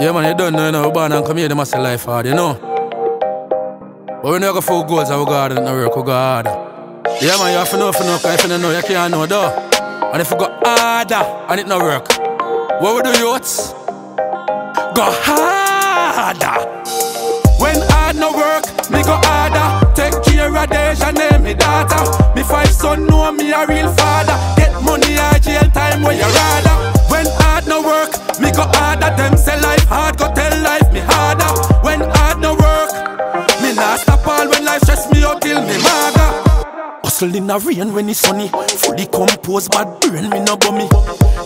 Yeah man, you don't know, you know, we born and come here, they must say life hard, you know. But we know you go full goals and we go hard and work, we go hard. Yeah man, you have to know, cause if you don't know, you can't know though. And if you go harder and it not work, what we do youths? Go harder. When hard no work, me go harder. Take care of Deja, name me daughter. Me five son know me a real father. Get money out jail time where you rather. When hard no work, me go harder. Them say life hard, go tell life me harder. When hard no work, me not stop all when life stress me out till me maga. Hustle in the rain when it's sunny. Fully composed, bad brain, me no bummy.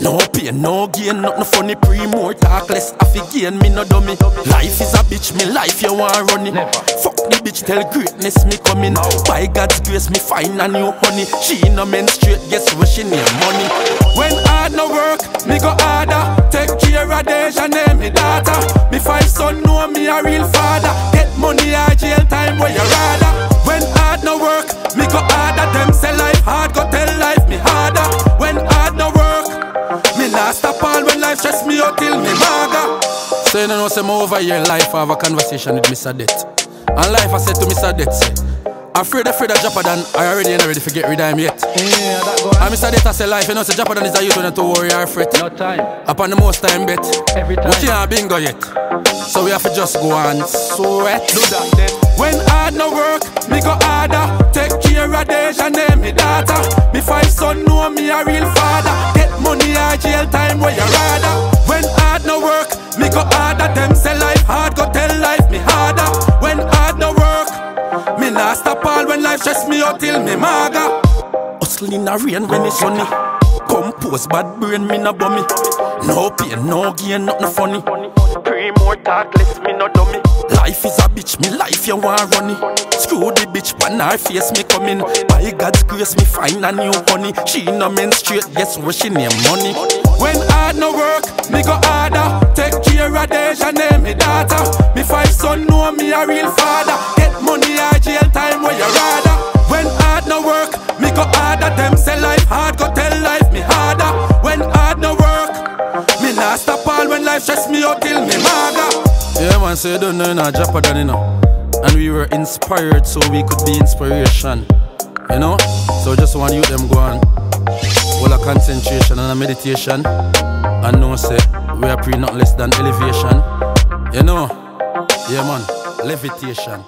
No pain, no gain, nothing funny. Pre more talk less, I forget me no dummy. Life is a bitch, me life you want running. Fuck the bitch, tell greatness me coming. By God's grace, me find a new honey. She in a menstruate, guess what she need money. When hard no work, me go harder. Take care of Deja, name me daughter. Me five son know me a real father. Get money out jail time where you rather. When hard no work, me go harder. Them say life hard, go tell life me harder. When hard no work, me not stop all when life stress me out till me maga. So you know, say me over here in life, I have a conversation with Mr. Det. And life I said to Mr. Det, say, afraid of Japadan, I already ain't ready to get rid of him yet. Yeah, that go on. And Mr. Det I say life, you know, say Japadan is a youth not to worry or fret. No time. Upon the most time bet. Every time. But she ain't bingo yet. So we have to just go and sweat. Do that then. When hard no work, me go harder. Take care of Deja, name me daughter. Me five son know me a real father. Money or jail time where you rather. When hard no work, me go harder. Them say life hard, go tell life me harder. When hard no work, me not stop all when life stress me out till me maga. Hustle in the rain when it's sunny. Compose bad brain, me no bummy. No pain, no gain, nothing funny. Pray more talk less, me no dummy. Life is a bitch, me life you want runny. Screw the bitch, pan her face, me coming. By God's grace, me find a new honey. She no menstruate, guess what she name money. When hard no work, me go harder. Take care of Deja, name me daughter. Me five son know me a real father. Get money out jail time where you rather. When hard no work, me go harder. Them say life hard, go tell life me harder. When hard no work, me not stop all when life stress me out till me maga. Yeah man, so you don't know, you know, Japadan, you know. And we were inspired so we could be inspiration, you know. So just want you them go on all a concentration and a meditation. And no say, we are pre not less than elevation, you know. Yeah man, levitation.